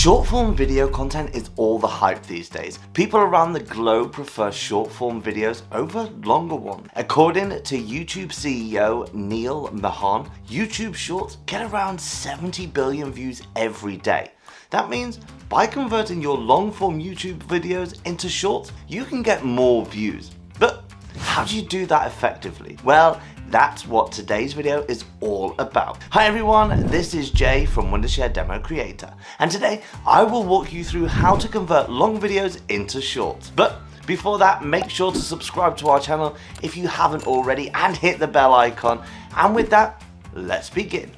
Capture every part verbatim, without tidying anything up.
Short form video content is all the hype these days. People around the globe prefer short form videos over longer ones. According to YouTube C E O Neal Mohan, YouTube Shorts get around seventy billion views every day. That means by converting your long form YouTube videos into shorts, you can get more views. But how do you do that effectively? Well, that's what today's video is all about. Hi everyone, this is Jay from Wondershare DemoCreator, and today I will walk you through how to convert long videos into shorts. But before that, make sure to subscribe to our channel if you haven't already and hit the bell icon. And with that, let's begin.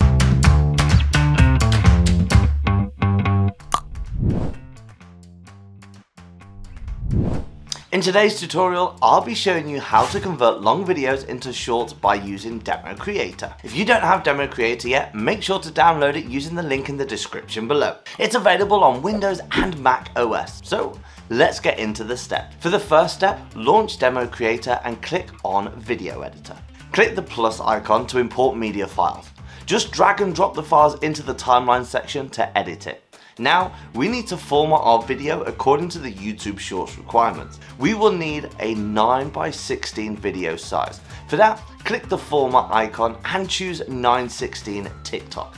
In today's tutorial, I'll be showing you how to convert long videos into shorts by using DemoCreator. If you don't have DemoCreator yet, make sure to download it using the link in the description below. It's available on Windows and Mac O S. So let's get into the step. For the first step, launch DemoCreator and click on Video Editor. Click the plus icon to import media files. Just drag and drop the files into the timeline section to edit it. Now, we need to format our video according to the YouTube Shorts requirements. We will need a nine by sixteen video size. For that, click the format icon and choose nine sixteen TikTok.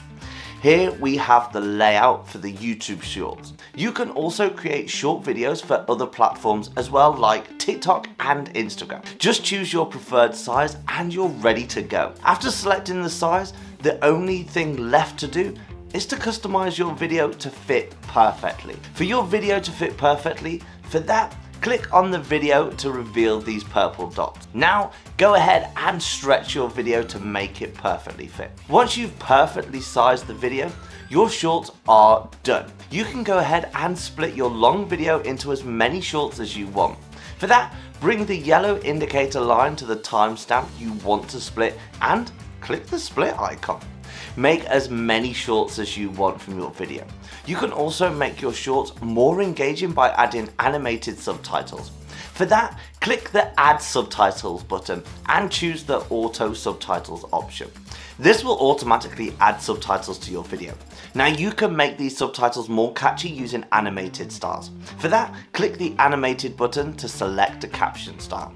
Here we have the layout for the YouTube Shorts. You can also create short videos for other platforms as well, like TikTok and Instagram. Just choose your preferred size and you're ready to go. After selecting the size, the only thing left to do is to customize your video to fit perfectly. For your video to fit perfectly, for that, click on the video to reveal these purple dots. Now, go ahead and stretch your video to make it perfectly fit. Once you've perfectly sized the video, your shorts are done. You can go ahead and split your long video into as many shorts as you want. For that, bring the yellow indicator line to the timestamp you want to split and click the split icon. Make as many shorts as you want from your video. You can also make your shorts more engaging by adding animated subtitles. For that, click the Add Subtitles button and choose the Auto Subtitles option. This will automatically add subtitles to your video. Now you can make these subtitles more catchy using animated styles. For that, click the Animated button to select a caption style.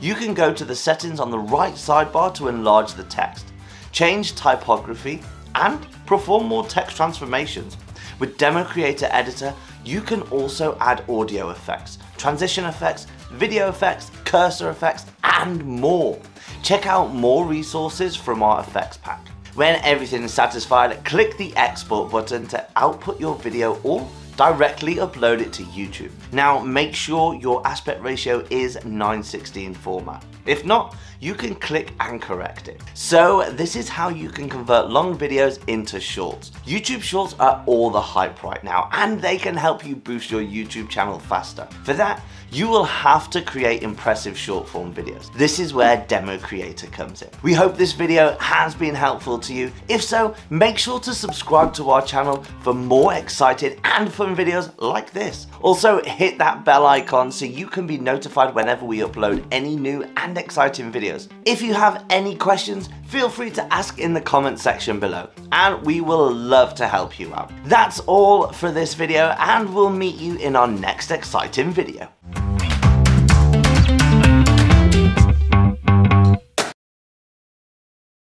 You can go to the settings on the right sidebar to enlarge the text, change typography and perform more text transformations. With DemoCreator Editor, you can also add audio effects, transition effects, video effects, cursor effects and more. Check out more resources from our effects pack. When everything is satisfied, click the export button to output your video or directly upload it to YouTube. Now make sure your aspect ratio is nine sixteen format. If not, you can click and correct it. So this is how you can convert long videos into shorts. YouTube Shorts are all the hype right now and they can help you boost your YouTube channel faster. For that, you will have to create impressive short form videos. This is where DemoCreator comes in. We hope this video has been helpful to you. If so, make sure to subscribe to our channel for more exciting and fun videos like this. Also, hit that bell icon so you can be notified whenever we upload any new and exciting videos. If you have any questions, feel free to ask in the comment section below and we will love to help you out. That's all for this video and we'll meet you in our next exciting video.